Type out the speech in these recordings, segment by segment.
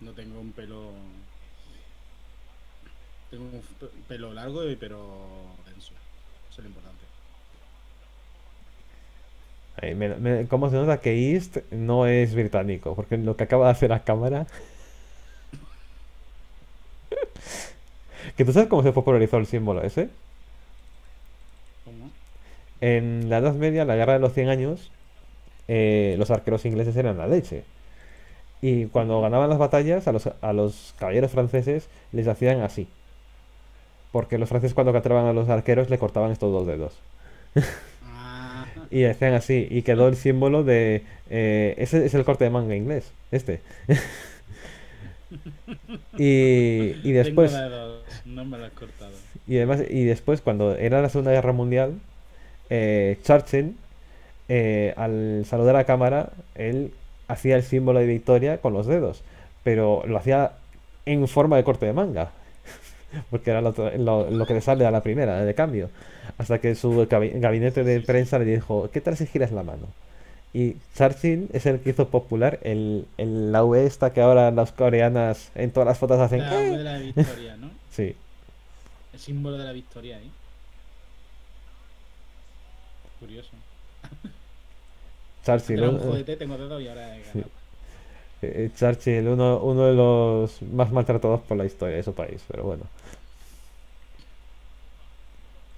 No tengo un pelo... Tengo un pelo largo pero denso. Eso es lo importante. Ay, ¿cómo se nota que East no es británico? Porque lo que acaba de hacer la cámara... ¿Que tú sabes cómo se popularizó el símbolo ese? ¿Cómo? En la Edad Media, la Guerra de los 100 Años, los arqueros ingleses eran la leche. Y cuando ganaban las batallas, a los caballeros franceses les hacían así. Porque los franceses cuando capturaban a los arqueros le cortaban estos dos dedos. Y hacían así. Y quedó el símbolo de... ese es el corte de manga inglés. Este. Y después... Tengo la edad, no me la he cortado. Y además, y después cuando era la Segunda Guerra Mundial, Churchill, al saludar a la cámara, él hacía el símbolo de victoria con los dedos, pero lo hacía en forma de corte de manga, porque era lo que le sale a la primera de cambio, hasta que su gabinete de prensa le dijo: ¿qué tal si giras la mano? Y Churchill es el que hizo popular la UE esta que ahora las coreanas en todas las fotos hacen. La UE de la victoria, ¿no? Sí. El símbolo de la victoria, ¿eh? Curioso. Churchill, Churchill, uno de los más maltratados por la historia de su país, pero bueno.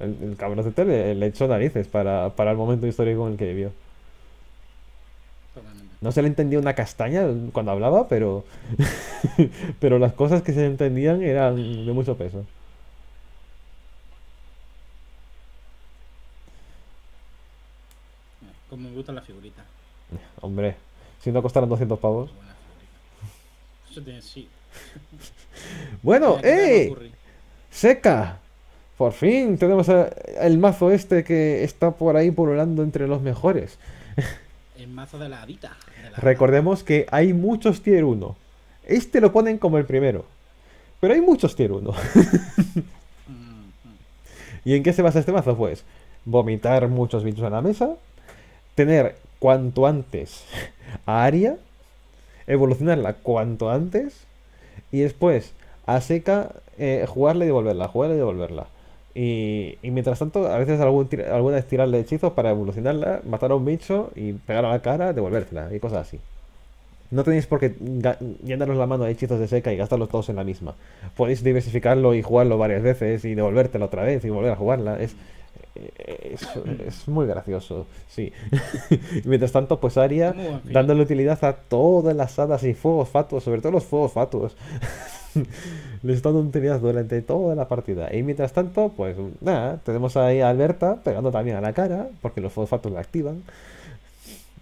El cabrón de tele le echó narices para el momento histórico en el que vivió. No se le entendía una castaña cuando hablaba, pero pero las cosas que se entendían eran de mucho peso. Como me gustan las figuritas. Hombre, si no costaran 200 pavos. Eso tiene, sí. Bueno, ¡eh! ¡Seca! Por fin tenemos el mazo este que está por ahí pululando entre los mejores. El mazo de la hadita. Recordemos que hay muchos tier 1. Este lo ponen como el primero. Pero hay muchos tier 1. ¿Y en qué se basa este mazo? Pues vomitar muchos bichos a la mesa, tener cuanto antes a Aria, evolucionarla cuanto antes, y después a Seca jugarla y devolverla, Y mientras tanto, a veces alguna estirarle hechizos para evolucionarla, matar a un bicho y pegar a la cara, devolvérsela y cosas así. No tenéis por qué llenaros la mano de hechizos de Seca y gastarlos todos en la misma. Podéis diversificarlo y jugarlo varias veces y devolvértela otra vez y volver a jugarla. Es muy gracioso, sí. Mientras tanto, pues Aria dándole utilidad a todas las hadas y fuegos fatuos, sobre todo los fuegos fatuos. Les está dando utilidad durante toda la partida. Y mientras tanto, pues nada, tenemos ahí a Alberta pegando también a la cara, porque los fuegos fatuos la activan.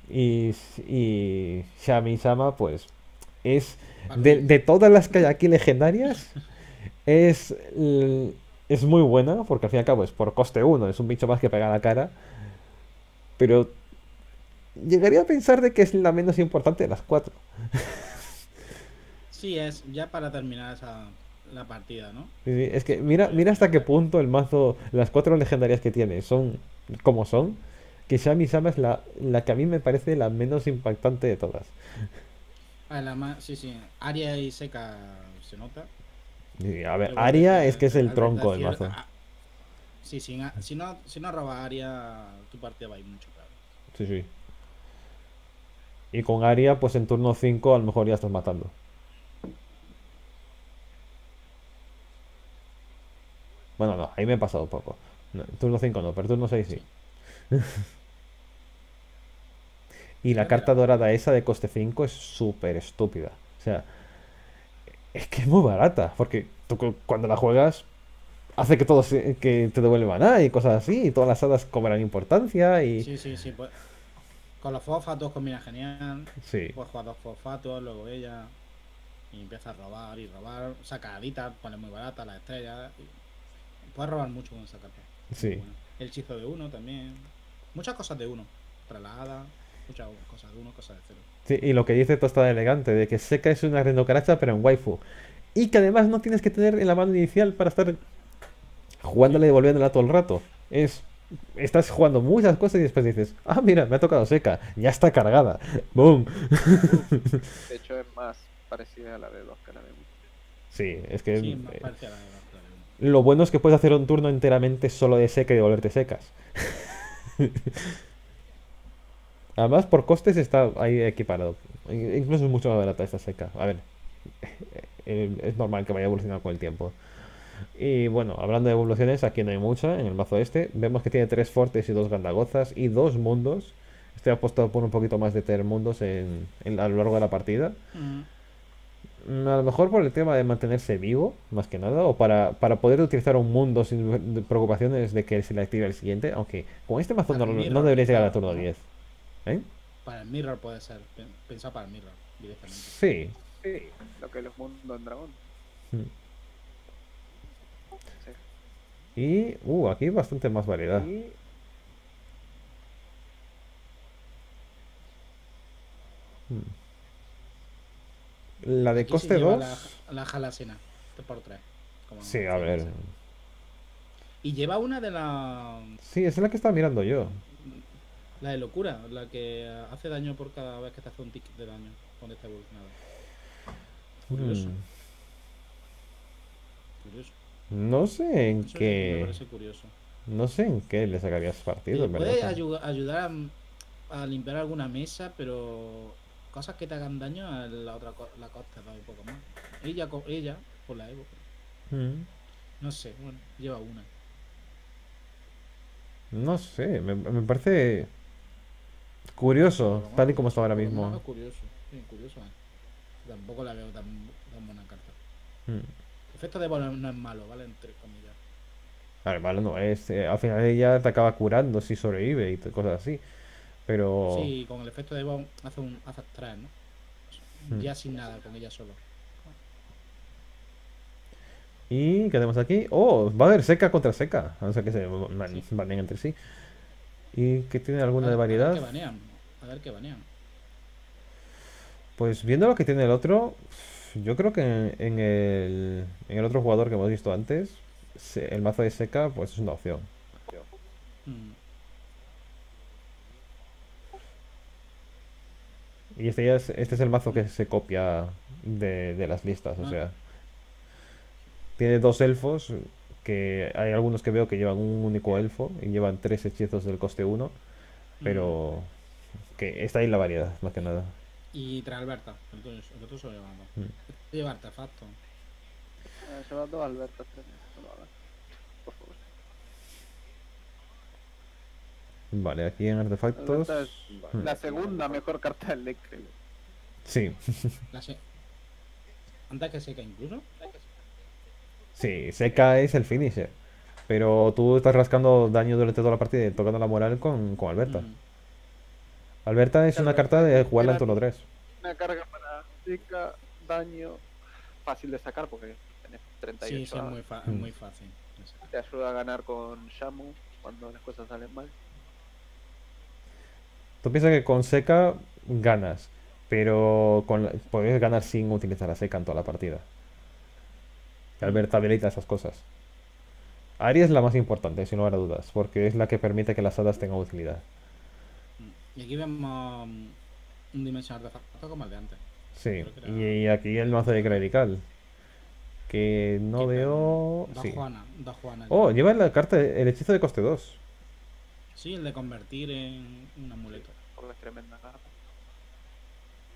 Y Shami Shama, pues es de todas las que hay aquí legendarias, es muy buena, porque al fin y al cabo es por coste 1, es un bicho más que pega a la cara. Pero llegaría a pensar de que es la menos importante de las 4. Sí, es ya para terminar la partida, ¿no? Sí, es que mira hasta qué punto el mazo, las 4 legendarias que tiene son como son, que Shami Shama es la que a mí me parece la menos impactante de todas. Sí, Aria y Seca se nota. Sí, a ver, Aria es que es el tronco del mazo. Sí, si no roba Aria, tu partida va a ir mucho, claro. Sí, sí. Y con Aria, pues en turno 5 a lo mejor ya estás matando. Bueno, no, ahí me he pasado un poco. No, en turno 5 no, pero turno 6 sí. Y la carta dorada esa de coste 5 es súper estúpida. O sea... Es que es muy barata, porque tú cuando la juegas hace que todos que te devuelve maná y cosas así, y todas las hadas cobran importancia y... Sí, pues con los fosfatos combina genial, sí. Puedes jugar dos fosfatos, luego ella, y empieza a robar y robar, saca haditas, pones muy barata las estrellas, y puedes robar mucho con esa carta. Sí. Bueno, el hechizo de uno también, muchas cosas de uno, tras la hada, muchas cosas de uno, cosas de cero. Sí, y lo que dice Tostada Elegante, de que Seca es una rendocaracha pero en waifu. Y que además no tienes que tener en la mano inicial para estar jugándole y devolviéndola todo el rato. Estás jugando muchas cosas y después dices, ah, mira, me ha tocado Seca, ya está cargada. ¡Boom! De hecho es más, parecida a la de 2 que a la de 1. Sí, es que... Sí, más parecida a la de 2 que a la de 1. Lo bueno es que puedes hacer un turno enteramente solo de seca y devolverte secas. Además, por costes está ahí equiparado. Incluso es mucho más barata esta seca. A ver, es normal que vaya evolucionando con el tiempo. Y bueno, hablando de evoluciones, aquí no hay mucha en el mazo este. Vemos que tiene 3 fortes y 2 gandagozas y 2 mundos. Estoy apostado por un poquito más de tener mundos a lo largo de la partida. A lo mejor por el tema de mantenerse vivo, más que nada, o para poder utilizar un mundo sin preocupaciones de que se le active el siguiente. Aunque con este mazo no debería llegar a turno 10. ¿Eh? Para el mirror puede ser. Pensado para el mirror directamente. Sí. Sí, lo que los mundos en dragón. Y, aquí bastante más variedad. La de aquí coste se lleva 2. La jalasena, 3x3. Sí, a ver. Esa. Y lleva una de la... Sí, esa es la que estaba mirando yo. La de locura, la que hace daño por cada vez que te hace un tick de daño con esta evolucionada. Curioso. Curioso. No sé en qué... Me parece curioso. No sé en qué le sacarías partido, ¿verdad? Puede ayudar a limpiar alguna mesa, pero cosas que te hagan daño a la otra la costa da un poco más. Ella por la Evo. No sé, bueno, lleva una. No sé, me parece curioso, bueno, tal y como está ahora mismo. No, curioso, sí, curioso. Tampoco la veo tan buena carta. El efecto de bola no es malo, ¿vale? Entre comillas. A ver, malo no es. Al final ella te acaba curando si sobrevive y cosas así. Pero... Sí, con el efecto de bomb hace atrás, ¿no? Ya sin nada, con ella solo. ¿Y qué tenemos aquí? ¡Oh! Va a haber seca contra seca. A no ser que se baneen entre sí. ¿Y que tiene alguna de variedad? A ver qué banean. Pues viendo lo que tiene el otro, yo creo que en el otro jugador que hemos visto antes, el mazo de seca pues es una opción. Y este es el mazo que se copia de las listas, o sea. Tiene 2 elfos, que hay algunos que veo que llevan un único elfo y llevan 3 hechizos del coste 1, pero que está ahí la variedad, más que nada. Y trae Alberta, entonces el otro solo lleva dos. Lleva artefacto. Lleva 2 Albertas, por favor. Vale, aquí en artefactos... La segunda mejor carta del deck, creo. Sí. ¿Antes que seca incluso? Sí, seca es el finisher. Pero tú estás rascando daño durante toda la partida y tocando la moral con Alberta. Alberta es una carta de jugarla en turno 3. Una carga para seca, daño, fácil de sacar porque tenés 38. Sí, es muy fácil. Te ayuda a ganar con Shamu cuando las cosas salen mal. Tú piensas que con seca ganas, pero puedes ganar sin utilizar la seca en toda la partida. Alberta habilita esas cosas. Aria es la más importante, sin lugar a dudas, porque es la que permite que las hadas tengan utilidad. Y aquí vemos un dimensional de facto como el de antes. Sí, y aquí el mazo de clerical. Que no veo... Da Juana, da Juana. Oh, lleva la carta, el hechizo de coste 2. Sí, el de convertir en un amuleto. Porque es tremenda carta.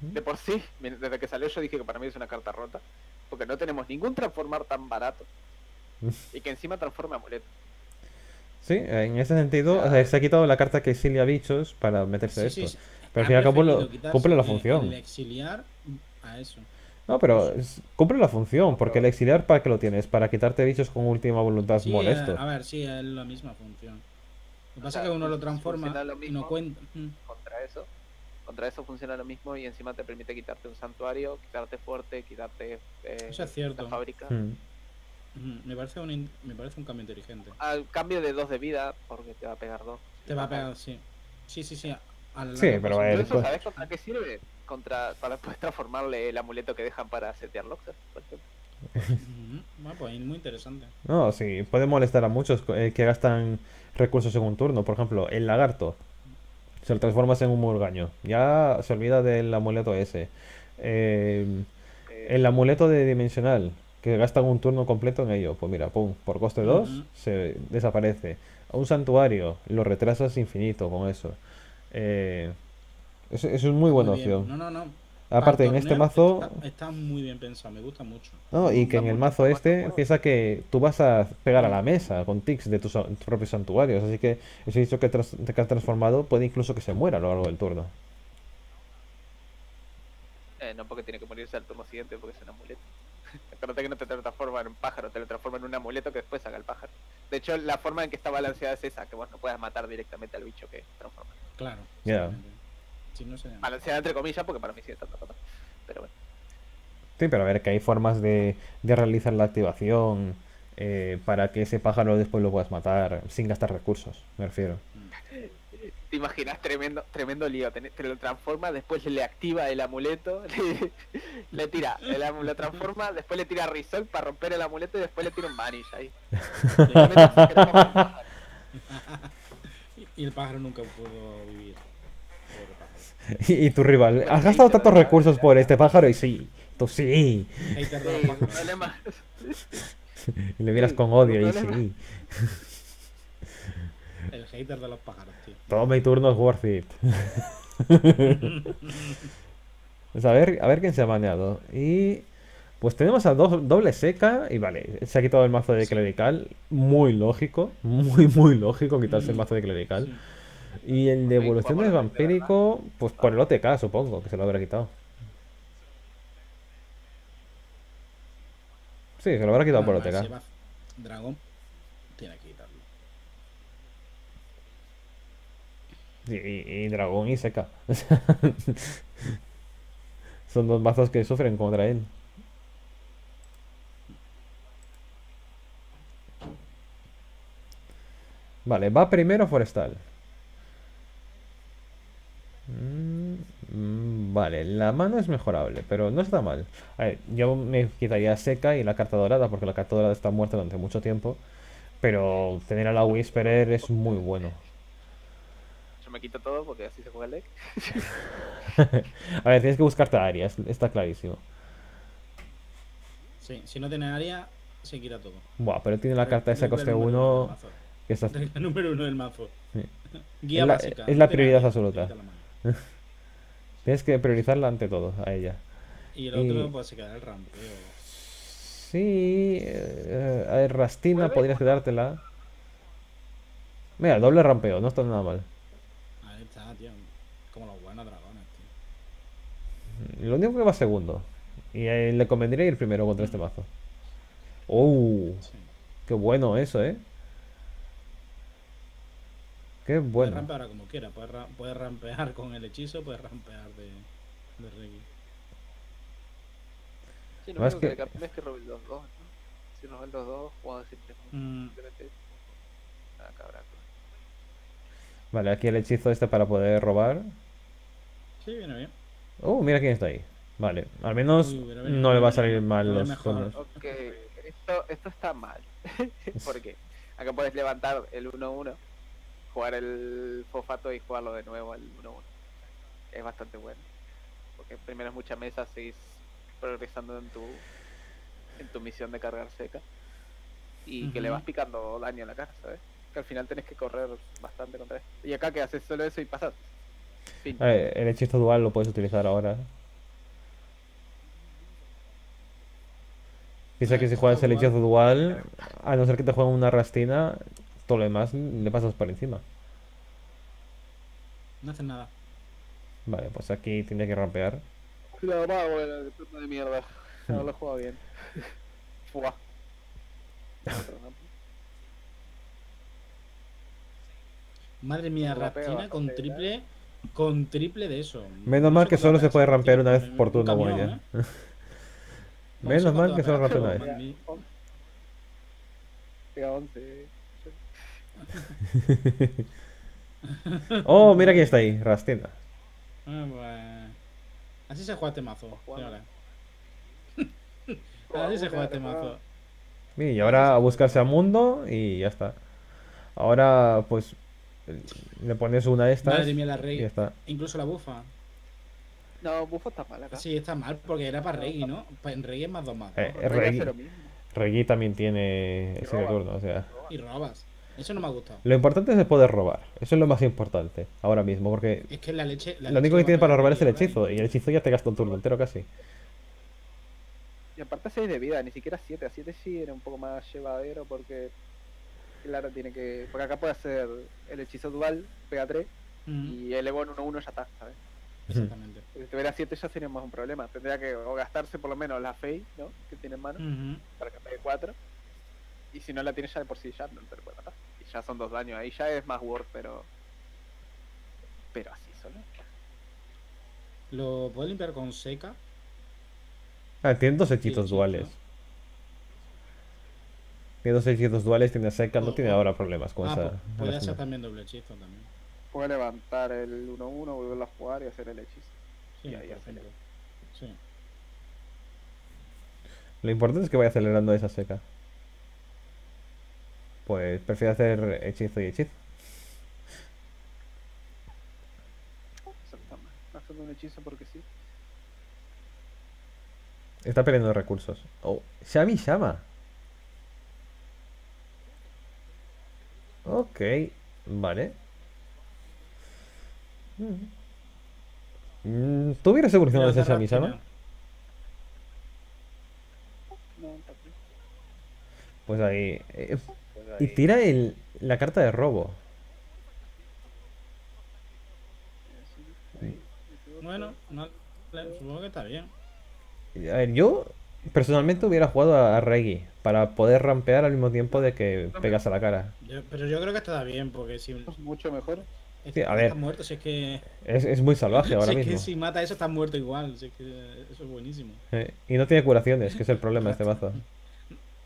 De por sí, desde que salió yo dije que para mí es una carta rota. Porque no tenemos ningún transformar tan barato. Y que encima transforme amuleto. Sí, en ese sentido, o sea, se ha quitado la carta que exilia bichos para meterse esto. Pero al final cumple la función. El exiliar a eso. No, pero cumple la función, porque el exiliar ¿para qué lo tienes? Para quitarte bichos con última voluntad molestos. A ver, sí, es la misma función. Lo que pasa es que uno lo transforma lo y no cuenta. Contra eso funciona lo mismo y encima te permite quitarte un santuario, quitarte fuerte, quitarte eso es cierto. La fábrica. Me parece un cambio inteligente. Al cambio de 2 de vida, porque te va a pegar 2. Te va a pegar, sí. Sí. Sí, pero vale. ¿Sabes contra qué sirve? Para después transformarle el amuleto que dejan para setear Loxas, por ejemplo. Bueno, pues muy interesante. No, sí, puede molestar a muchos que gastan recursos en un turno. Por ejemplo, el lagarto. Se lo transformas en un murgaño. Ya se olvida del amuleto ese. el amuleto de Dimensional, que gastan un turno completo en ello. Pues mira, pum, por coste 2 se desaparece. Un santuario, lo retrasas infinito con eso. Es una muy buena opción. Aparte, en este mazo... Está muy bien pensado, me gusta mucho. No, y que en el mazo este piensa que tú vas a pegar a la mesa con tics de tus propios santuarios. Así que ese bicho que has transformado puede incluso que se muera a lo largo del turno. No, porque tiene que morirse al turno siguiente porque es un amuleto. Acuérdate que no te transforma en un pájaro, te lo transforma en un amuleto que después saca el pájaro. De hecho, la forma en que está balanceada es esa, que vos no puedas matar directamente al bicho que transforma. Claro. Ya. Sí, no sé. Balanceada entre comillas, porque para mí sí es tanta pata. Pero bueno. Sí, pero a ver, que hay formas de realizar la activación para que ese pájaro después lo puedas matar sin gastar recursos, me refiero. Te imaginas, tremendo lío. Te lo transforma, después le activa el amuleto, le tira, lo transforma, después le tira Risol para romper el amuleto y después le tira un Vanish ahí. Y el pájaro nunca pudo vivir. Y tu rival, has gastado tantos recursos por este pájaro y sí, tú sí. Y le miras con odio y sí. El hater de los pájaros, tío. Todo mi turno es worth it. Pues a ver quién se ha baneado. Y pues tenemos a doble Seca. Y vale, se ha quitado el mazo de clerical. Muy lógico. Muy lógico quitarse el mazo de clerical. Sí. Y el de evolución del vampírico, pues por el OTK supongo, que se lo habrá quitado. Sí, se lo habrá quitado por OTK. Dragón tiene que quitarlo. Y dragón y Seca. Son dos mazos que sufren contra él. Vale, va primero Forestal. Vale, la mano es mejorable, pero no está mal. A ver, yo me quitaría Seca y la carta dorada, porque la carta dorada está muerta durante mucho tiempo. Pero tener a la Whisperer es muy bueno. Yo me quito todo porque así se juega el deck. A ver, tienes que buscarte a Aria, está clarísimo. Sí, si no tiene Aria, se quita todo. Buah, pero tiene la carta esa coste 1. El número 1 del mazo. Sí. Guía básica. Es la prioridad absoluta. Tienes que priorizarla ante todo, a ella. Y el otro pues se quedará el rampeo. Sí, a ver, Rastina podrías quedártela. Mira, el doble rampeo, no está nada mal. Ahí está, tío. Como los buenos dragones, tío. Lo único que va segundo. Y le convendría ir primero contra este mazo. ¡Oh! Sí. Qué bueno eso, ¿eh? Bueno. Puedes rampear ahora como quieras, puedes rampear con el hechizo, puedes rampear de Reggie. Si no, que cambies es que robe el 2-2, ¿no? Si no el 2-2, jugado siempre. Vale, aquí el hechizo este para poder robar. Sí, viene bien. Mira quién está ahí. Vale, al menos no le va a salir mal los conos. Ok, esto está mal. ¿Por qué? Acá puedes levantar el 1-1. Jugar el fosfato y jugarlo de nuevo al 1-1 es bastante bueno, porque primero es mucha mesa, seguís progresando en tu misión de cargar Seca y que le vas picando daño a la cara, ¿sabes? Que al final tenés que correr bastante contra esto, y acá que haces solo eso y pasas. Fin. A ver, el hechizo dual lo puedes utilizar ahora. Piensa que si juegas el hechizo dual, a no ser que te jueguen una Rastina, todo lo demás le pasas por encima. No haces nada. Vale, pues aquí tiene que rampear. Claro, bueno, el turno de mierda. No lo juega bien. Fua. Madre mía, Rastina con triple de eso. Menos mal que solo se puede rampear una vez por turno, bueno. Menos mal que solo rampea una vez. Pega 11. Oh, mira quién está ahí, Rastina. Bueno. Así se juega este mazo. Así se juega este mazo. Y ahora a buscarse a Mundo y ya está. Ahora pues le pones una de estas. Madre mía, la rey. Incluso la bufa. No, Bufo está mal acá. Sí, está mal porque era para Reggie, ¿no? En Reggie es más 2. Reggie también tiene ese turno, o sea. Y robas. Eso no me ha gustado. Lo importante es poder robar. Eso es lo más importante ahora mismo, porque es que la leche lo único que tiene para robar es el hechizo. Y el hechizo ya te gasta un turno entero casi. Y aparte 6 de vida, ni siquiera 7. A 7 sí era un poco más llevadero porque... Claro, tiene que... Porque acá puede hacer el hechizo dual, pega 3, y el Evo en 1-1 ya está, ¿sabes? Exactamente. Si tuviera 7 ya sería más un problema. Tendría que o gastarse por lo menos la Fey, ¿no? Que tiene en mano, para que pegue 4. Y si no la tiene ya de por sí, ya no te recuerda nada. Y ya son 2 daños, ahí ya es más worth, pero... Pero así solo. ¿Lo puedo limpiar con Seca? Ah, tiene 2 hechizos duales. Tiene 2 hechizos duales, tiene Seca, no tiene ahora problemas con esa. Puede hacer también doble hechizo también. Puede levantar el 1-1, volverlo a jugar y hacer el hechizo. Sí, y ahí hacerlo. Sí. Lo importante es que vaya acelerando esa Seca. Pues prefiero hacer hechizo y hechizo. Exactamente. Haciendo un hechizo porque sí. Está perdiendo recursos. Oh, Shami Shama. Ok, vale. ¿Tú hubieras evolucionado esa Shami Shama? Pues ahí. Y tira la carta de robo. Bueno, no, supongo que está bien. A ver, yo personalmente hubiera jugado a Reggie para poder rampear al mismo tiempo de que pegas a la cara. Pero yo creo que está bien, porque si... Es mucho mejor. Es que sí, a ver, estás muerto, si es que... Es muy salvaje ahora mismo. Es que si mata eso, estás muerto igual. Si es que eso es buenísimo. Y no tiene curaciones, que es el problema de este mazo.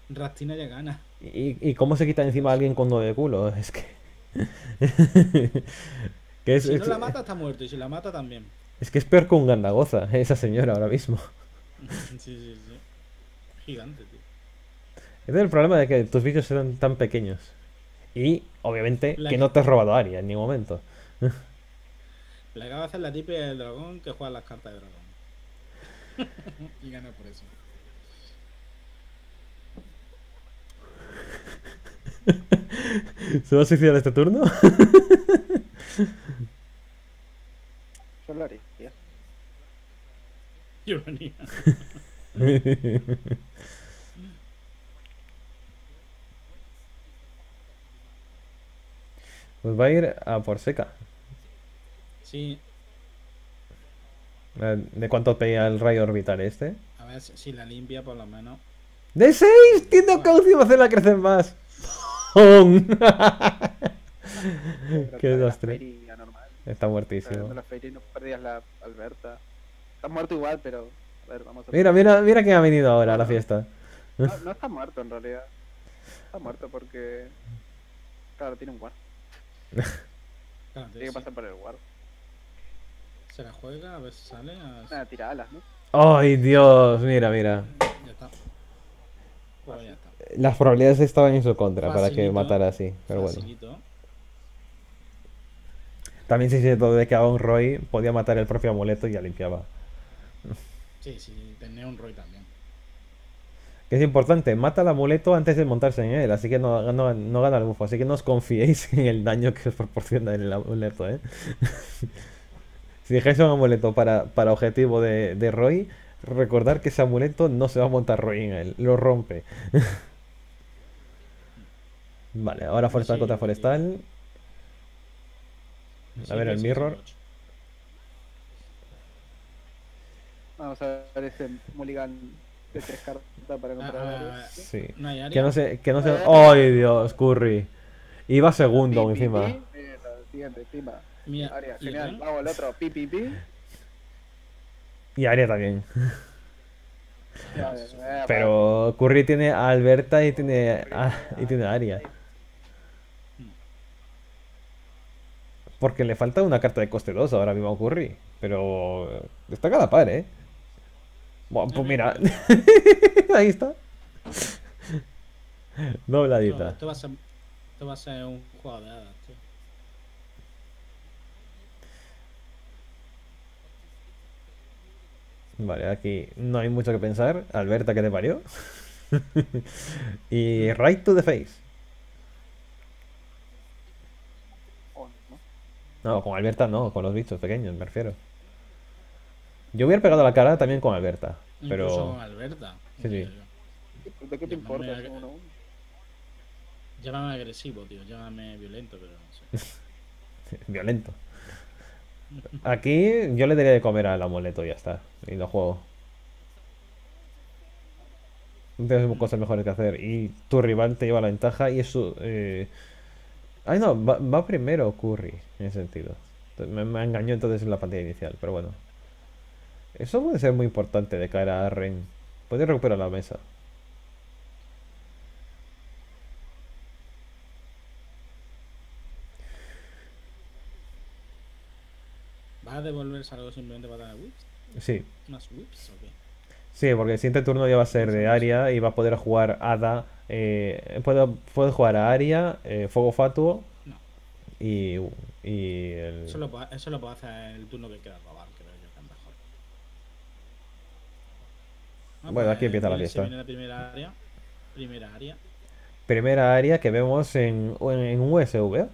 Rastina ya gana. ¿Y cómo se quita encima a alguien con 9 de culo? Es que... que es, si no la mata, está muerto. Y si la mata, también. Es que es peor que un Gandagoza, esa señora ahora mismo. Sí, sí, sí. Gigante, tío. Este es el problema de que tus bichos eran tan pequeños. Y, obviamente, que no te has robado a Aria en ningún momento. Le acaba de hacer la típica del dragón que juega las cartas de dragón. Y gana por eso. ¿Se va a suicidar este turno? Yo lo haría. Yo lo haría. Pues va a ir a por Seca. Sí. ¿De cuánto pega el rayo orbital este? A ver si la limpia por lo menos. ¡De 6! Tiendo caucio y va a hacerla crecer más. ¡Qué desastre! Está muertísimo. No perdías la Alberta. Está muerto igual, pero... A ver, vamos a... Mira quién ha venido ahora a la fiesta. No está muerto en realidad. Está muerto porque... Claro, tiene un guard. Claro, tiene que pasar por el guard. Se la juega, a ver si sale. Nada, tira alas, ¿no? ¡Ay, Dios! Mira, mira. Ya está. Pues ya está. Las probabilidades estaban en su contra. Facilito, para que matara así, pero facilito. Bueno. También se hizo todo de que a un Roy podía matar el propio amuleto y ya limpiaba. Sí, sí, tenía un Roy también. Que es importante, mata el amuleto antes de montarse en él, así que no gana el bufo. Así que no os confiéis en el daño que os proporciona el amuleto, ¿eh? Si dejáis un amuleto para objetivo de Roy, recordar que ese amuleto no se va a montar Roy en él, lo rompe. Vale, ahora Forestal contra Forestal. A ver el mirror. Vamos a ver ese mulligan de 3 cartas para comprar. Sí. Que no se... ¡Ay, Dios! Curry. Iba segundo encima. Siguiente, prima. Aria, genial. Vamos al otro. Pi, pi, pi. Y Aria también. Pero Curry tiene a Alberta y tiene a Aria. Porque le falta una carta de coste 2 ahora mismo a Curry. Pero está cada par, ¿eh? Bueno, pues mira. Ahí está. Dobladita. Esto va a ser un juego de hadas, tío. Vale, aquí no hay mucho que pensar. Alberta, que te parió. Y right to the face. No, con Alberta no, con los bichos pequeños me refiero. Yo hubiera pegado la cara también con Alberta, pero... Incluso con Alberta. Sí, sí. ¿De qué te importa? Llámame agresivo, tío. Llámame violento, pero no sé. Violento. Aquí yo le daría de comer al amuleto y ya está. Y lo juego. Tienes cosas mejores que hacer. Y tu rival te lleva la ventaja y eso... Ay, no, va primero Curry, en ese sentido. Me engañó entonces en la pantalla inicial, pero bueno. Eso puede ser muy importante de cara a Ren. Puede recuperar la mesa. ¿Vas a devolverse algo simplemente para dar whips? Sí. ¿Más whips o qué? Sí, porque el siguiente turno ya va a ser de Aria y va a poder jugar Hada. Puedo jugar a Aria, Fuego Fatuo. No. Y el... eso lo puedo hacer el turno que queda robar, creo yo que es mejor. Ah, bueno, pues, aquí empieza la fiesta. Viene la primera área. Primera área que vemos en USV.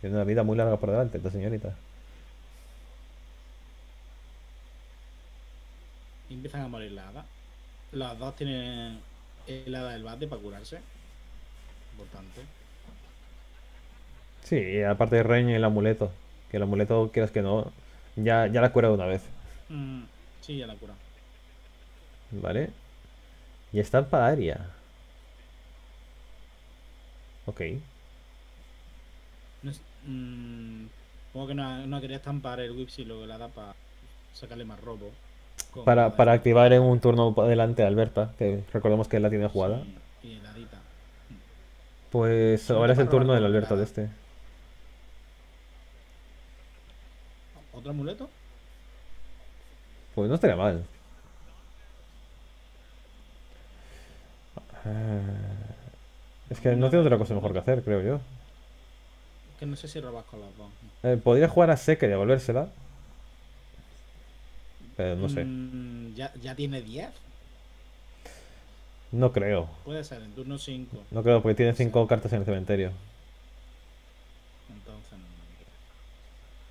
Tiene una vida muy larga por delante, esta señorita. Empiezan a morir las hadas. Las dos tienen el hada del bate para curarse. Importante. Sí, y aparte Ren el amuleto. Que el amuleto, quieras que no, ya la cura de una vez. Sí, ya la cura. Vale. Y están para Aria. Ok. No es, supongo que no quería estampar el whip y luego la da para sacarle más robo. Para activar en un turno adelante a Alberta, que recordemos que él la tiene jugada. Sí, y heladita. Pues sí, ahora es el turno del Alberta de este. ¿Otro amuleto? Pues no estaría mal. Es que no tiene otra cosa mejor que hacer, creo yo. Que no sé si robas con las dos. Podría jugar a Seca y devolvérsela. Pero no sé. ¿Ya tiene 10? No creo. Puede ser, en turno 5. No creo, porque tiene 5 cartas en el cementerio. Entonces no.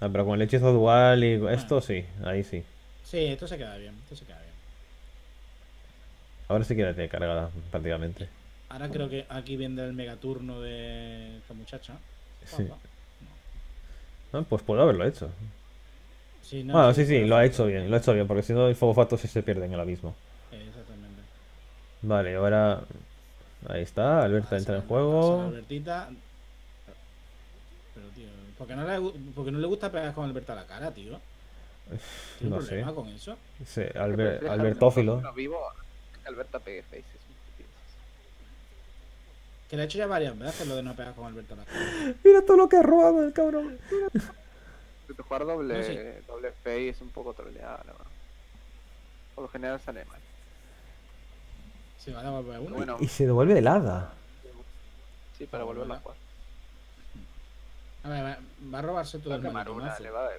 Ah, pero con el hechizo dual y bueno, esto sí, ahí sí. Sí, esto se queda bien, esto se queda bien. Ahora sí que la tiene cargada, prácticamente. Ahora creo que aquí viene el megaturno de esta muchacha. Sí. No, pues puedo haberlo hecho. Sí, no, bueno, sí, lo ha hecho bien, porque si no el fuego fato sí se pierde en el abismo. Exactamente. Vale, ahora... Ahí está, Alberta entra en juego. Albertita... Pero, tío, ¿por qué no le gusta pegar con Alberta a la cara, tío? ¿Tiene no sé con eso? Sí, Albertófilo. Alberta pegue faces. Que le he hecho ya varias veces lo de no pegar con Alberto. Mira todo lo que ha robado el cabrón. Jugar doble face es un poco troleada, la verdad. Por lo general sale mal. Se va a devolver uno. Bueno, y se devuelve de hada. Sí, para volverla a jugar. A ver, va a robarse todo el mundo. Va a quemar una, le va a dar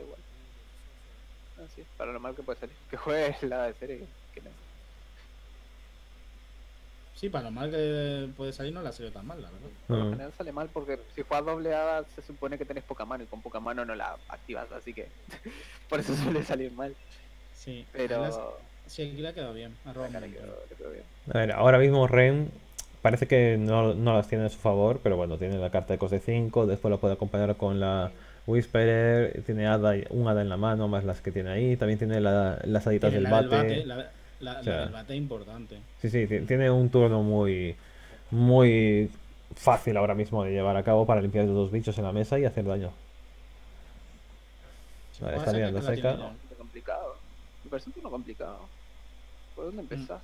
igual. Así es, para lo mal que puede salir. Que juegue la de serie. Que no. Sí, para lo mal que puede salir no la ha salido tan mal, la verdad. Por lo general sale mal porque si juegas doble hada se supone que tenés poca mano y con poca mano no la activas, así que por eso suele salir mal. Sí, pero... Sí, aquí la quedó bien. A ver, ahora mismo Ren parece que no las tiene a su favor, pero bueno, tiene la carta de coste 5, después la puede acompañar con la Whisperer, tiene un hada en la mano, más las que tiene ahí, también tiene las haditas del bate. El bate es importante. Sí, sí, tiene un turno muy fácil ahora mismo de llevar a cabo para limpiar los dos bichos en la mesa y hacer daño. Vale, está mirando Seca. Me parece un turno complicado. ¿Por dónde empezás?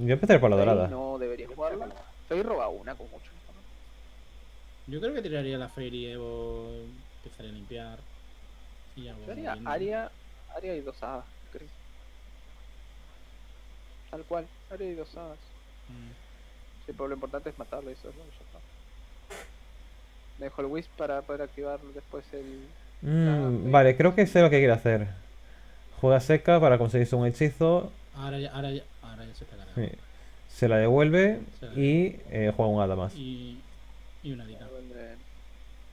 Yo empecé por la dorada. No debería jugarla. Fairy roba una con mucho. Yo creo que tiraría la Fairy Evo, empezaré a limpiar. Y haría Aria y dos hadas, creo. Tal cual, Aria y dos hadas. Sí, pero lo importante es matarlo y eso es lo que yo. Dejo el Wisp para poder activar después el Vale, creo que sé lo que quiere hacer. Juega Seca para conseguirse un hechizo. Ahora ya se está cargando. Sí. Se la devuelve y juega un hada más. Y una dita.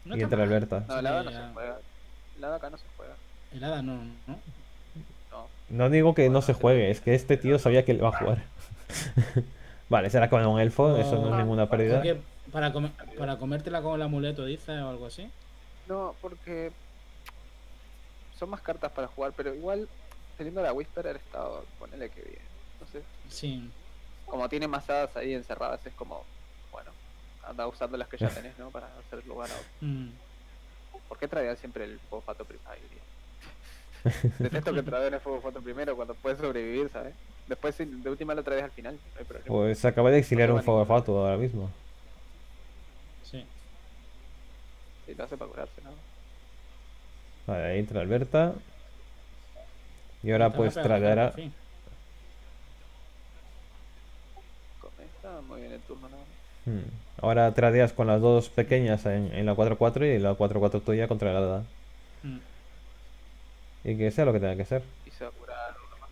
No, y entra Alberta. No, el hada no se juega. El hada acá no se juega. El hada no, ¿no? No digo que no se juegue, es que este tío sabía que él va a jugar. Vale, será con un elfo, eso no es ninguna pérdida. Para comértela con el amuleto, dices, o algo así. No, porque son más cartas para jugar, pero igual teniendo la Whisperer estado, ponele que bien. Entonces, sí. Como tiene más hadas ahí encerradas, es como, bueno, anda usando las que ya tenés, ¿no? Para hacer lugar a otro. ¿Por qué traía siempre el fuego fato primero? Detesto que traer el fuego fato primero cuando puedes sobrevivir, ¿sabes? Después de última lo traes al final, no hay problema. Pues se acaba de exiliar un fuego fato ahora mismo. Sí. Sí, lo hace para curarse, ¿no? Vale, ahí entra Alberta. Y ahora pues traerá. Muy bien el turno, ¿no? Ahora tradeas con las dos pequeñas en la 4-4 y la 4-4 tuya contra la hada. Y que sea lo que tenga que ser. Y se va a curar uno más.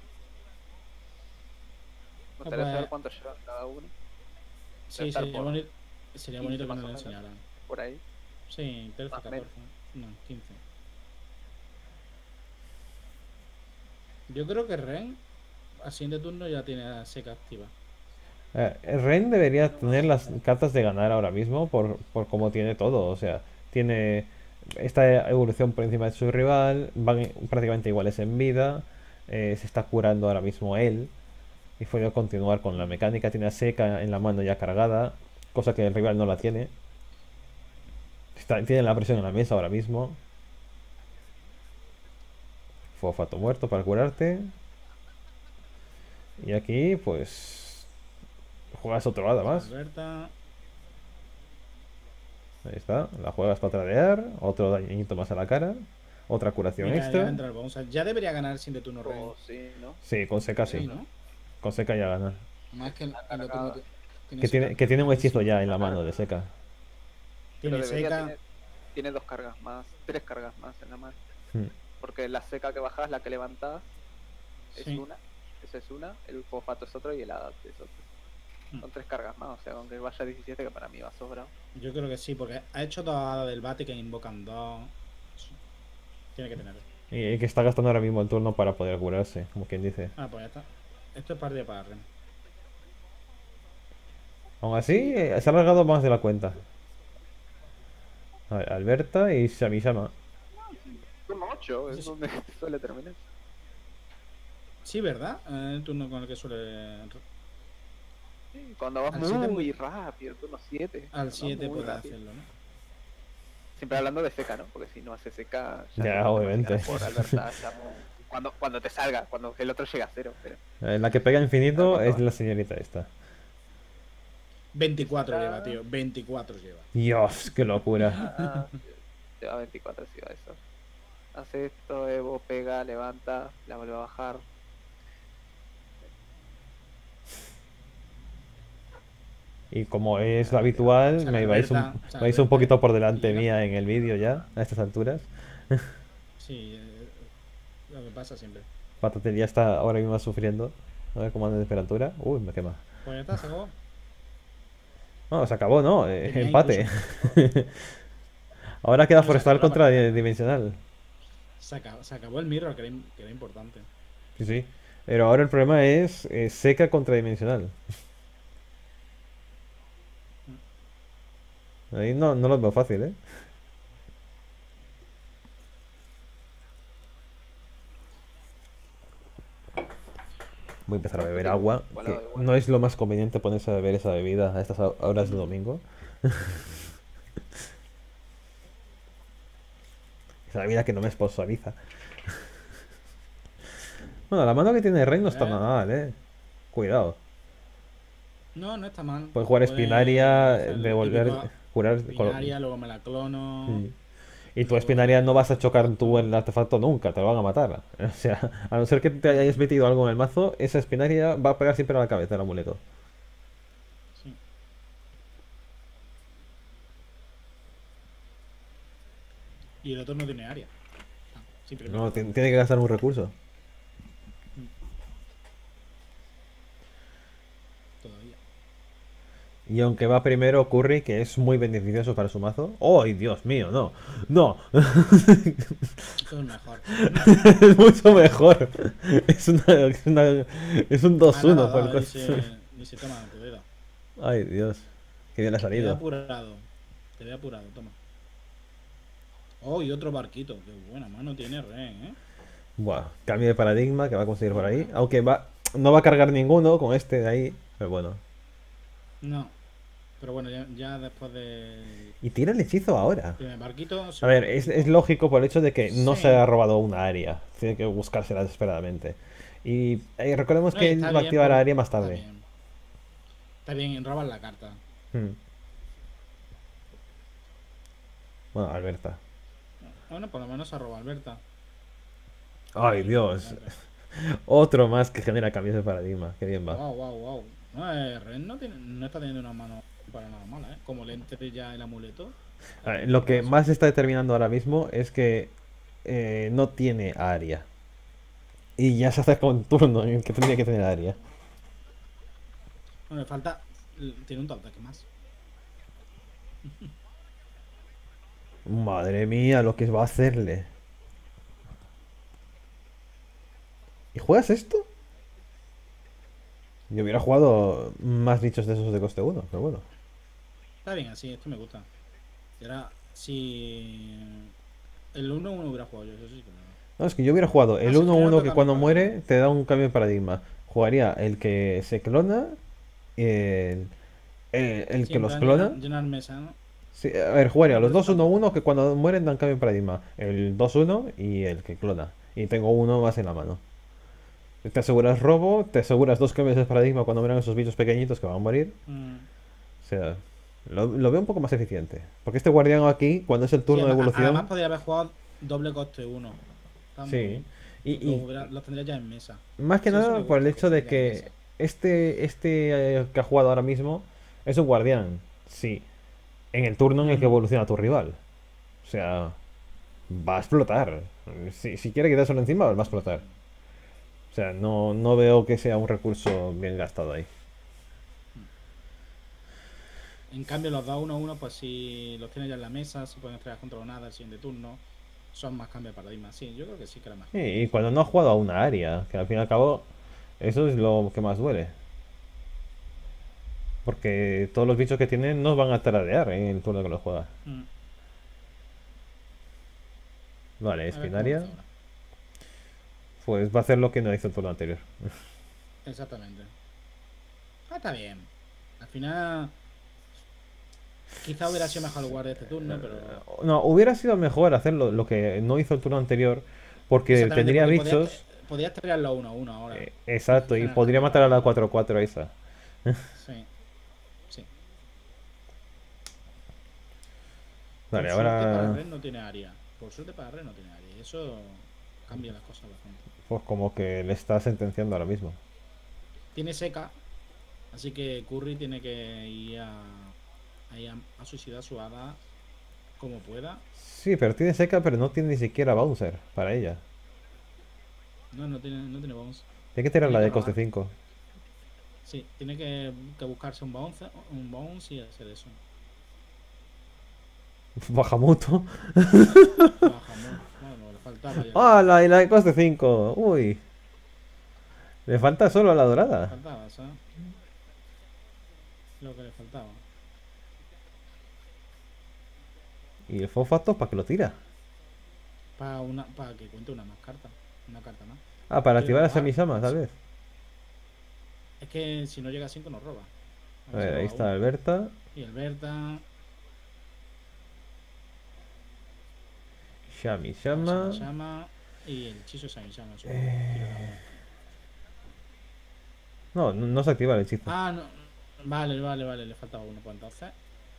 ¿Me gustaría saber cuánto lleva cada uno? Sí, sería bonito que nos lo enseñaran. ¿Por ahí? Sí, 13, 14. No, 15. Yo creo que Ren, al siguiente turno, ya tiene la seca activa. Ren debería tener las cartas de ganar ahora mismo por cómo tiene todo. O sea, tiene esta evolución por encima de su rival, van prácticamente iguales en vida, se está curando ahora mismo él y puede continuar con la mecánica. Tiene a Seca en la mano ya cargada, cosa que el rival no la tiene. Tiene la presión en la mesa ahora mismo. Fofato muerto para curarte. Y aquí pues juegas otro hada más. Alberta. Ahí está. La juegas para tradear. Otro dañito más a la cara. Otra curación extra. Ya debería ganar sin de turno rojo. Sí, con Seca sí. ¿No? Con Seca ya gana. Más que el otro que tiene un hechizo ya en la mano de Seca. Tiene Seca. Tiene dos cargas más. Tres cargas más en la mano. Porque la Seca que bajas, la que levantas, es una. Esa es una. El fosfato es otro y el hada es otro. Con tres cargas más, o sea, aunque vaya 17, que para mí va sobrado. Yo creo que sí, porque ha hecho dos hadas del bate que invocan dos. Tiene que tener. Y que está gastando ahora mismo el turno para poder curarse, como quien dice. Ah, pues ya está. Esto es partida para Ren. Aún así, se ha alargado más de la cuenta. A ver, Alberta y Shami Shama. Turno 8, es donde suele terminar. Sí, ¿verdad? El turno con el que suele. Cuando vas muy rápido, turno 7. Al 7 puedes hacerlo, ¿no? Siempre hablando de Seca, ¿no? Porque si no hace Seca. Ya, obviamente. Cuando te salga, cuando el otro llega a cero. La que pega infinito es la señorita esta. 24 lleva, tío. 24 lleva. Dios, qué locura. Lleva 24, si va eso. Hace esto, Evo, pega, levanta, la vuelve a bajar. Y como es lo habitual, me vais un poquito por delante mía en el vídeo ya, a estas alturas. Sí, lo que pasa siempre. Patate ya está ahora mismo sufriendo. A ver cómo anda la temperatura. Uy, me quema. Pues ya está, se acabó. No, se acabó, no. Empate. Ahora queda Forestal contra Dimensional. Se acabó el mirror, que era importante. Sí. Pero ahora el problema es Seca contra Dimensional. Ahí no lo veo fácil, ¿eh? Voy a empezar a beber agua. Que no es lo más conveniente ponerse a beber esa bebida a estas horas del domingo. Esa bebida que no me sponsoriza. Bueno, la mano que tiene el rey no está mal, ¿eh? Cuidado. No está mal. Puedes jugar Spinaria, devolver. Spinaria, luego me la clono. Sí. Y tu Spinaria no vas a chocar tú en el artefacto nunca, te lo van a matar. O sea, a no ser que te hayas metido algo en el mazo, esa Spinaria va a pegar siempre a la cabeza el amuleto. Sí. Y el otro no tiene Aria. Simplemente. No, tiene que gastar un recurso. Todavía. Y aunque va primero Curry, que es muy beneficioso para su mazo. ¡Ay, Dios mío! ¡No! ¡No! Eso es mejor. Es mucho mejor. Es un 2-1 por el y se toma tu vida. ¡Ay, Dios! ¡Qué bien ha salido! Te veo apurado. Te veo apurado, toma. Oh, y otro barquito. Qué buena mano tiene Ren, ¿eh? Buah, cambio de paradigma que va a conseguir por ahí. Aunque va, no va a cargar ninguno con este de ahí. Pero bueno. No. Pero bueno, ya después de... Y tira el hechizo ahora. El barquito, sí. A ver, es lógico por el hecho de que sí. No se ha robado una Aria. Tiene que buscársela desesperadamente. Y recordemos que él va a activar a Aria más tarde. Está bien, roban la carta. Bueno, Alberta. Bueno, por lo menos arroba Alberta. Ay, Dios. Otro más que genera cambios de paradigma. Qué bien va. Wow, wow, wow. No, Ren no está teniendo una mano para nada mala, ¿eh? Como le entre ya el amuleto. A ver, lo que más está determinando ahora mismo es que no tiene a Aria. Y ya se acerca un turno en el que tendría que tener a Aria. Bueno, le falta... Tiene un top ataque más. Madre mía, lo que va a hacerle. ¿Y juegas esto? Yo hubiera jugado más bichos de esos de coste 1, pero bueno. Está bien así, esto me gusta. Era, si el 1-1 hubiera jugado yo, eso sí. Pero... No, es que yo hubiera jugado el 1-1 que cuando muere te da un cambio de paradigma. Jugaría el que se clona, el que los clona. Sí, a ver, jugaría los 2-1-1 que cuando mueren dan cambio de paradigma. El 2-1 y el que clona. Y tengo uno más en la mano. Te aseguras robo, te aseguras dos cambios de paradigma cuando mueran esos bichos pequeñitos que van a morir. O sea, lo veo un poco más eficiente. Porque este guardián aquí, cuando es el turno de evolución... Además podría haber jugado doble coste 1. Sí. Y lo tendría ya en mesa. Más que nada por el hecho de que este que ha jugado ahora mismo es un guardián. Sí. En el turno en el que evoluciona tu rival. O sea, va a explotar. Si quiere quitárselo encima, va a explotar. O sea, no veo que sea un recurso bien gastado ahí. En cambio, los 2-1-1, pues si los tienes ya en la mesa, si pueden entregar contra nada el siguiente turno, son más cambios de paradigma. Sí, yo creo que sí que era más. Sí, y cuando no has jugado a una área, que al fin y al cabo, eso es lo que más duele. Porque todos los bichos que tienen no van a taradear en el turno que los juegas. Vale, Spinaria. Pues va a hacer lo que no hizo el turno anterior. Exactamente. Ah, está bien. Al final... Quizá hubiera sido mejor jugar este turno, pero... No, hubiera sido mejor hacer lo que no hizo el turno anterior. Porque tendría bichos... Podías traer la 1-1 ahora. Exacto, y podría matar a la 4-4 esa. Sí. Vale, por ahora... suerte para Ren no tiene área. Por suerte para Ren no tiene área. Eso cambia las cosas bastante. Pues como que le está sentenciando ahora mismo. Tiene seca. Así que Curry tiene que ir a suicidar su hada como pueda. Sí, pero tiene seca, pero no tiene ni siquiera bouncer para ella. No tiene bouncer. Tiene que tirarla de coste 5. Sí, tiene que buscarse un bounce y hacer eso. Bajamoto. Bueno, le faltaba ya. ¡Ah, la de coste 5! ¡Uy! Le falta solo a la dorada. Le faltaba, ¿sabes? Lo que le faltaba. ¿Y el fosfato para qué lo tira? Para que cuente una más carta. Una carta más. Ah, para activar a Shami Shama, tal vez. Es que si no llega a 5 nos roba. A ver, ahí está Alberta. Y Alberta... Shami Shama y el hechizo de Shami Shama. No se activa el hechizo. Ah, no. Vale, le faltaba uno. ¿Cuánto hace?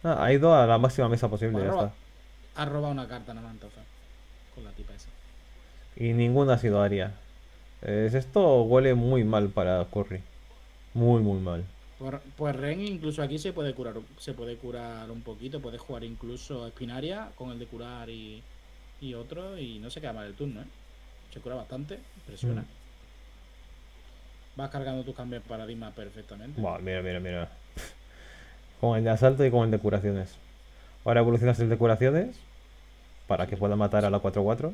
Ah, ha ido a la máxima mesa posible. Pues ha robado una carta nada más entonces. Con la tipa esa. Y ninguna ha sido Aria. Esto huele muy mal para Curry. Muy mal. Pues Ren incluso aquí se puede curar un poquito. Puede jugar incluso Spinaria con el de curar y otro, y no se queda mal el turno, ¿eh? Se cura bastante. Presiona. Vas cargando tus cambios de paradigma perfectamente. Wow, mira, mira, mira. Con el de asalto y con el de curaciones. Ahora evolucionas el de curaciones para que pueda matar a la 4-4.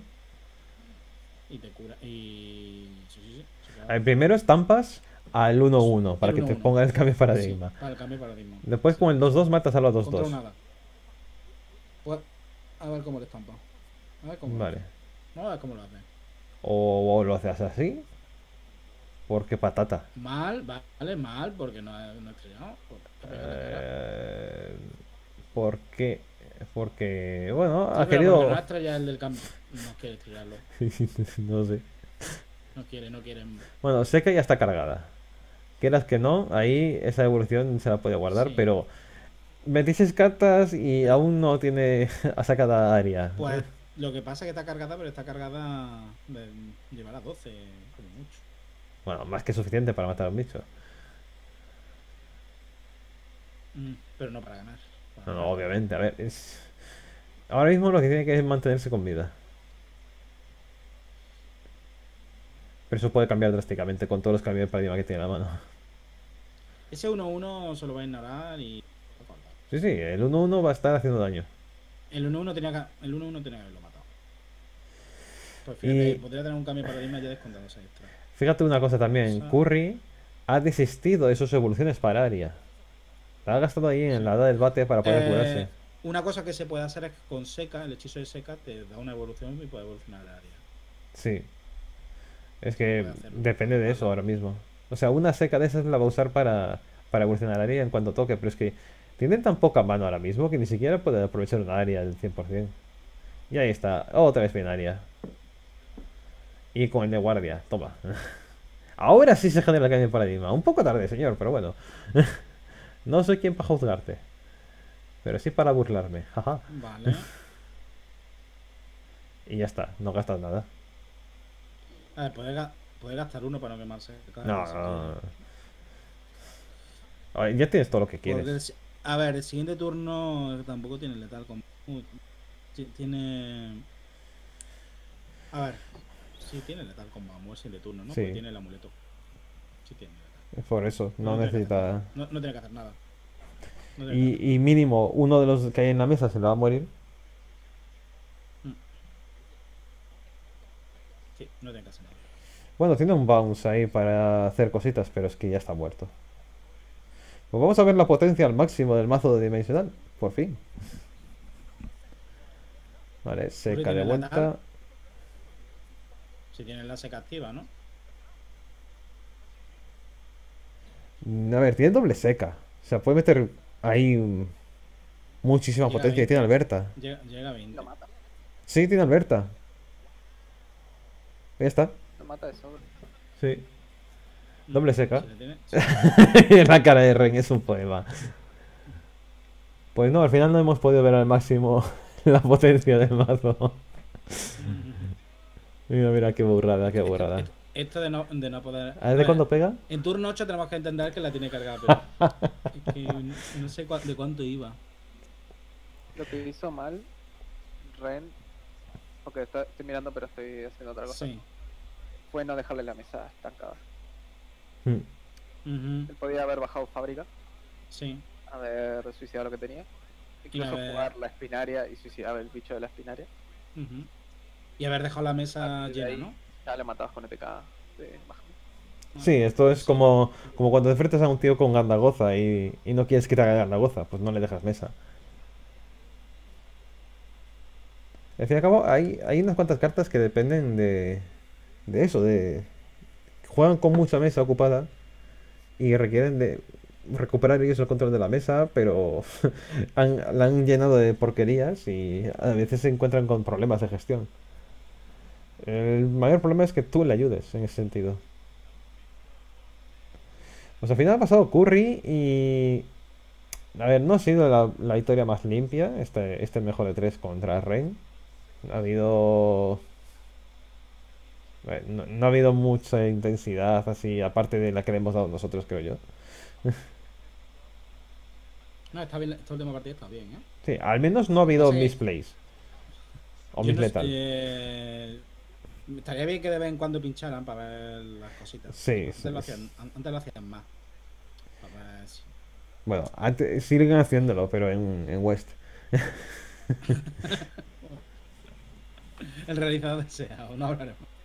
Y te cura. Y... Sí, sí, sí. El primero estampas al 1-1 para que te ponga el cambio de paradigma. Sí, para el cambio de paradigma. Después con el 2-2 matas a la 2-2. Pues, a ver cómo le estampa. A ver cómo. Vale. No, a ver cómo lo hace. O lo haces así. Porque patata. Mal, vale, mal, porque no he estrellado. Porque bueno, sí, ha querido. No ha estrellado el del cambio. No quiere estrellarlo. No sé. No quiere. Bueno, Seca ya está cargada. Quieras que no, ahí esa evolución se la puede guardar, sí. Pero 26 cartas y aún no tiene. Ha sacado a Aria. Pues lo que pasa es que está cargada, pero está cargada de llevar a 12, como mucho. Bueno, más que suficiente para matar a un bicho. Pero no para ganar. No, obviamente, a ver. Es... Ahora mismo lo que tiene que es mantenerse con vida. Pero eso puede cambiar drásticamente con todos los cambios de paradigma que tiene en la mano. Ese 1-1 se lo va a ignorar y... Sí, sí, el 1-1 va a estar haciendo daño. El 1-1 tenía que haberlo matado. Pues fíjate, podría tener un cambio de paradigma ya descontado esa extra. Fíjate una cosa también, Curry ha desistido de sus evoluciones para Aria. La ha gastado ahí en la edad del bate para poder curarse. Una cosa que se puede hacer es que con Seca, el hechizo de Seca, te da una evolución y puede evolucionar a Aria. Sí. Es que depende de eso ahora mismo. O sea, una Seca de esas la va a usar para evolucionar a Aria en cuanto toque, pero es que tienen tan poca mano ahora mismo que ni siquiera pueden aprovechar una Aria del 100%. Y ahí está, otra vez Spinaria. Y con el de guardia, toma. Ahora sí se genera el cambio de paradigma. Un poco tarde, señor, pero bueno. No soy quien para juzgarte. Pero sí para burlarme. Jaja. Vale. Y ya está, no gastas nada. A ver, puedes gastar uno para no quemarse. A ver, ya tienes todo lo que quieres. A ver, el siguiente turno tampoco tiene letal. Tiene... A ver... Sí, tiene letal con Vamos, el de turno, ¿no? Sí. Porque tiene el amuleto. Sí, tiene letal. Por eso, no necesita. No tiene que hacer nada. No y mínimo, uno de los que hay en la mesa se le va a morir. Sí, no tiene que hacer nada. Bueno, tiene un bounce ahí para hacer cositas, pero es que ya está muerto. Pues vamos a ver la potencia al máximo del mazo de Dimensional, por fin. Vale, Seca de vuelta. Si tiene la Seca activa, ¿no? A ver, tiene doble Seca. O sea, puede meter ahí muchísima potencia. Tiene Alberta. Llega a 20. Lo mata. Sí, tiene Alberta. Ya está. Lo mata de sobre. Sí. Doble Seca. La cara de Ren es un poema. Pues no, al final no hemos podido ver al máximo la potencia del mazo. Mira, mira, qué burrada, qué burrada. Esto de no poder... ¿A ver, de cuándo pega? En turno 8 tenemos que entender que la tiene cargada, pero... es que no sé de cuánto iba. Lo que hizo mal, Ren... Porque estoy mirando, pero estoy haciendo otra cosa. Sí. Fue no dejarle la mesa estancada. Él podía haber bajado fábrica. Sí. Haber suicidado lo que tenía. Incluso jugar la Spinaria y suicidar el bicho de la Spinaria. Y haber dejado la mesa llena, ¿no? Ya le matabas con EPK de baja. Sí, esto es como cuando te enfrentas a un tío con Gandagoza y no quieres que te haga Gandagoza, pues no le dejas mesa. Al fin y al cabo, hay unas cuantas cartas que dependen de eso, de... Juegan con mucha mesa ocupada y requieren de recuperar ellos el control de la mesa, pero la han llenado de porquerías y a veces se encuentran con problemas de gestión. El mayor problema es que tú le ayudes en ese sentido. Pues al final ha pasado Curry y... A ver, no ha sido la victoria más limpia, este mejor de 3 contra Ren. Ha habido... No ha habido mucha intensidad así, aparte de la que le hemos dado nosotros, creo yo. No, está bien, esta última partida está bien, ¿eh? Sí, al menos no ha habido misplays. O misletal. Estaría bien que de vez en cuando pincharan para ver las cositas. Sí, antes lo hacían más. Para ver si... Bueno, antes, siguen haciéndolo, pero en West. El realizador deseado, no hablaremos.